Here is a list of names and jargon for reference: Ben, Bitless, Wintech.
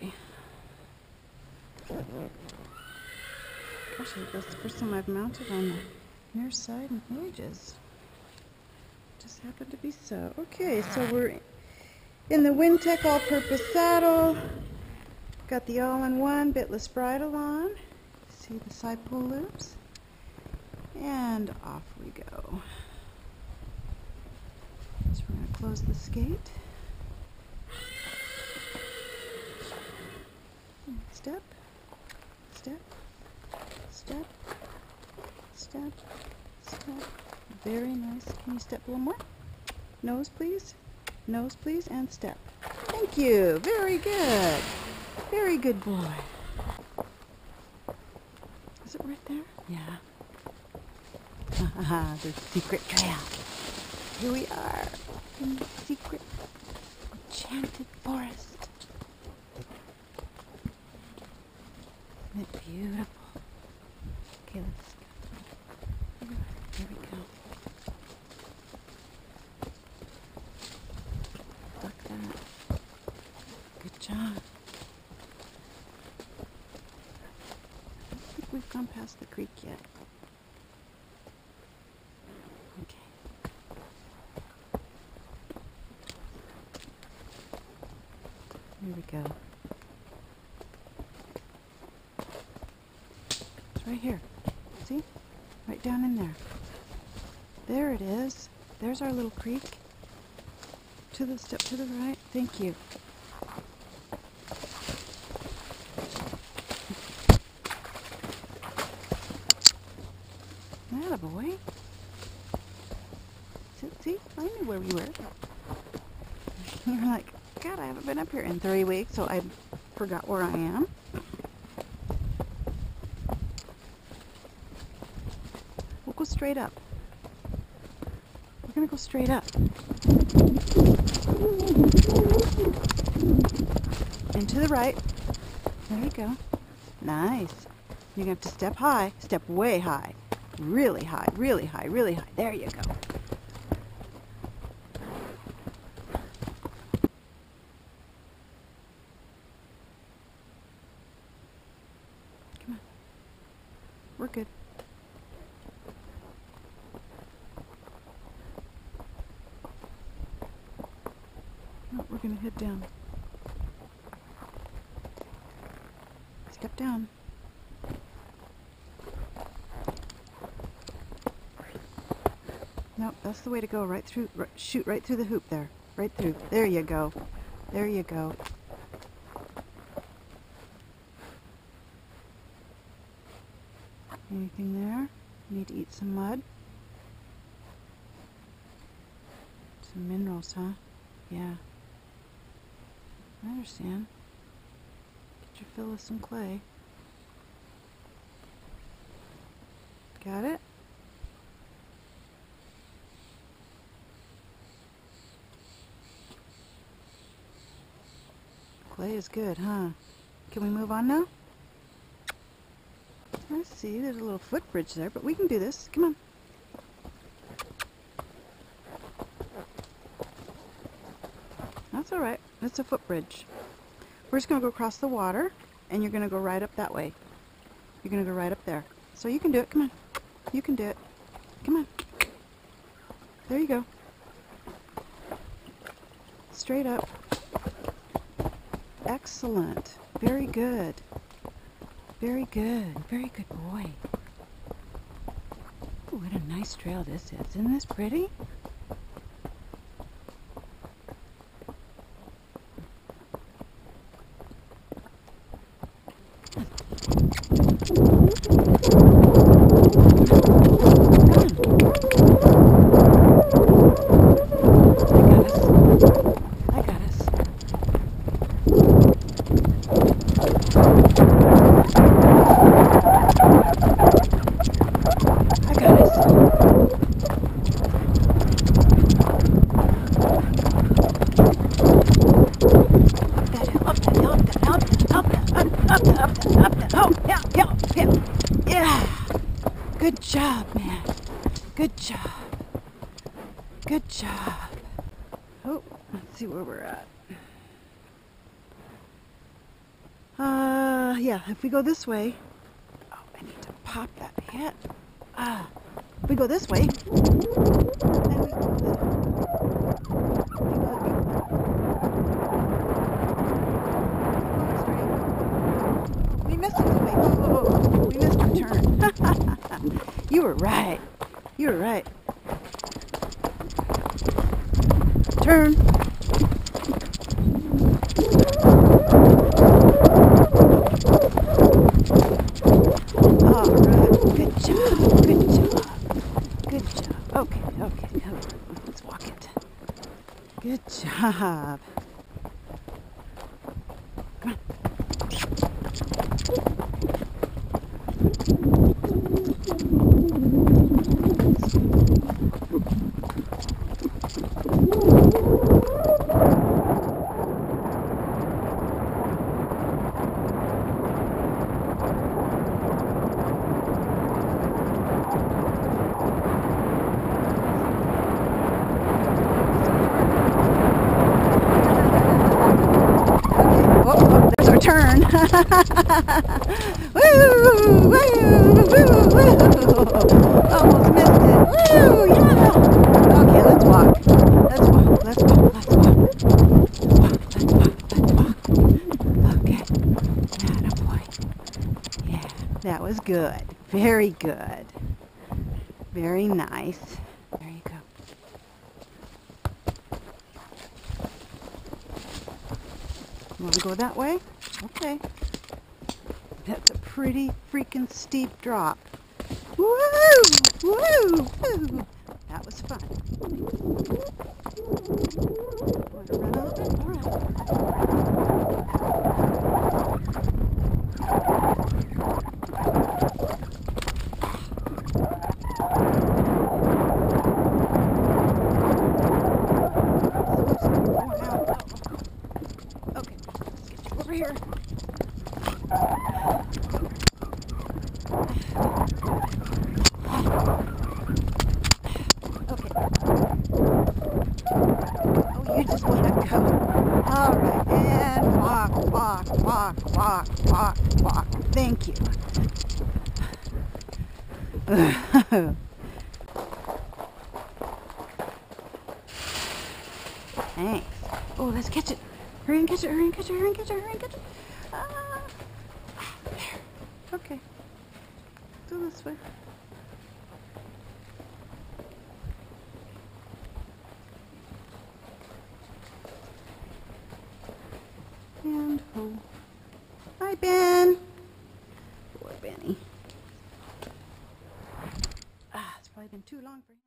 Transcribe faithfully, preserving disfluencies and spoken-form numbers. way. Gosh, that's the first time I've mounted on the near side in ages. Just happened to be so. Okay, so we're in the Wintech all-purpose saddle. Got the all-in-one bitless bridle on. See the side pull loops. And off we go. So we're going to close the skate. Step, step, step, step, step. Very nice. Can you step a little more? Nose, please. Nose, please, and step. Thank you. Very good. Very good boy. Is it right there? Yeah. Haha, the secret trail. Here we are in the secret enchanted forest. Isn't it beautiful? Okay, let's go. Here we go. Duck that. Good job. I don't think we've gone past the creek yet. Here we go. It's right here. See? Right down in there. There it is. There's our little creek. To the step to the right. Thank you. Attaboy. See, see? I knew where we were. You're like, God, I haven't been up here in three weeks, so I forgot where I am. We'll go straight up. We're gonna go straight up. And to the right. There you go. Nice. You're gonna have to step high. Step way high. Really high, really high, really high. There you go. We're good. No, we're going to head down. Step down. No, that's the way to go. Right through, right, shoot right through the hoop there. Right through. There you go. There you go. Anything there? Need to eat some mud. Some minerals, huh? Yeah. I understand. Get your fill of some clay. Got it? Clay is good, huh? Can we move on now? I see, there's a little footbridge there, but we can do this. Come on. That's all right. It's a footbridge. We're just going to go across the water, and you're going to go right up that way. You're going to go right up there. So you can do it. Come on. You can do it. Come on. There you go. Straight up. Excellent. Very good. Very good. Very good boy. Ooh, what a nice trail this is. Isn't this pretty? Good job, man. Good job. Good job. Oh, let's see where we're at. Uh, yeah, if we go this way... Oh, I need to pop that hat. Ah, uh, if we go this way... Then we go this way. We missed it. Oh, we missed our turn. You were right. You were right. Turn. All right. Good job. Good job. Good job. Okay. Okay. Let's walk it. Good job. Turn. Woo, woo, woo, woo. Almost missed it. Woo, yeah. Okay, let's walk. Let's walk. Let's walk. Let's walk. Let's walk. Let's walk. Let's walk. Okay. Attaboy. Yeah, that was good. Very good. Very nice. There you go. Want to go that way? Okay. That's a pretty freaking steep drop. Woo! Woo! Woo! That was fun. Want to run over? All right. Okay. Let's get you over here. Thank you. Thanks. Oh, let's catch it. Hurry and catch it, hurry and catch it, hurry and catch it, hurry and catch it. Ah. There. Okay. Go this way. And home. Bye, Ben. Benny. Ah, it's probably been too long for him.